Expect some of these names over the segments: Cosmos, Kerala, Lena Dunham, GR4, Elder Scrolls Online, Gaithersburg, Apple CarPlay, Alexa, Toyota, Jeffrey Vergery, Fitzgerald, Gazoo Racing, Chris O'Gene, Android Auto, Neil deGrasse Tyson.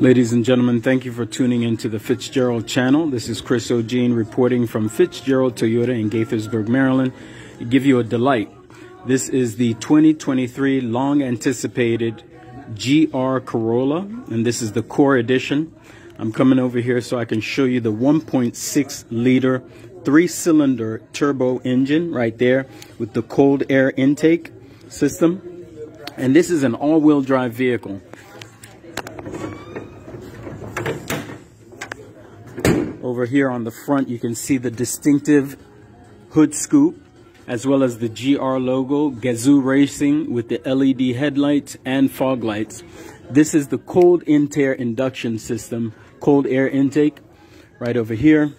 Ladies and gentlemen, thank you for tuning into the Fitzgerald channel. This is Chris O'Gene reporting from Fitzgerald Toyota in Gaithersburg, Maryland. I give you a delight. This is the 2023 long-anticipated GR Corolla, and this is the Core Edition. I'm coming over here so I can show you the 1.6-liter three-cylinder turbo engine right there with the cold air intake system. And this is an all-wheel drive vehicle. Over here on the front, you can see the distinctive hood scoop, as well as the GR logo, Gazoo Racing, with the LED headlights and fog lights. This is the cold air induction system, cold air intake, right over here.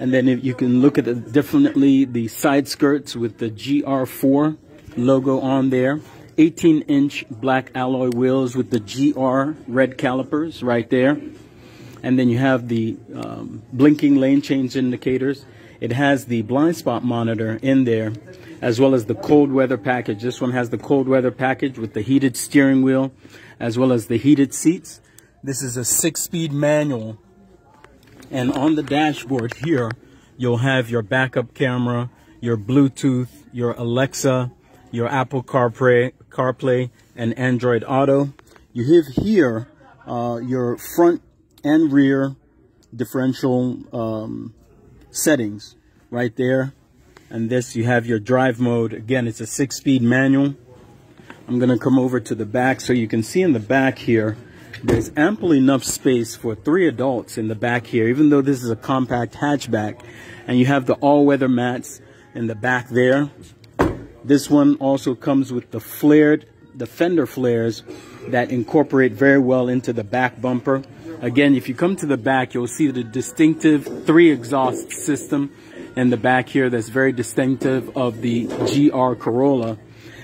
And then if you can look at it, definitely the side skirts with the GR4 logo on there. 18-inch black alloy wheels with the GR red calipers right there. And then you have the blinking lane change indicators. It has the blind spot monitor in there, as well as the cold weather package. This one has the cold weather package with the heated steering wheel, as well as the heated seats. This is a 6-speed manual. And on the dashboard here, you'll have your backup camera, your Bluetooth, your Alexa, your Apple CarPlay, and Android Auto. You have here your front and rear differential settings right there, and this you have your drive mode. Again, it's a 6-speed manual. I'm gonna come over to the back so you can see in the back here there's ample enough space for 3 adults in the back here, even though this is a compact hatchback. And you have the all-weather mats in the back there. This one also comes with the fender flares that incorporate very well into the back bumper. Again, if you come to the back, you'll see the distinctive 3 exhaust system in the back here that's very distinctive of the GR Corolla.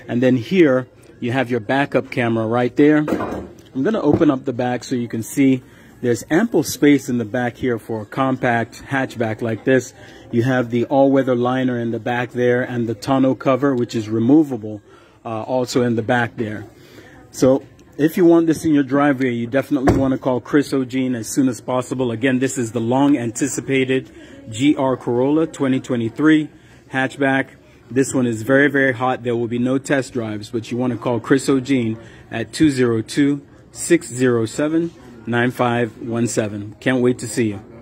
And then here, you have your backup camera right there. I'm going to open up the back so you can see there's ample space in the back here for a compact hatchback like this. You have the all-weather liner in the back there and the tonneau cover, which is removable, also in the back there. So if you want this in your driveway, you definitely want to call Chris O'Gene as soon as possible. Again, this is the long-anticipated GR Corolla 2023 hatchback. This one is very, very hot. There will be no test drives, but you want to call Chris O'Gene at 202-607-9517. Can't wait to see you.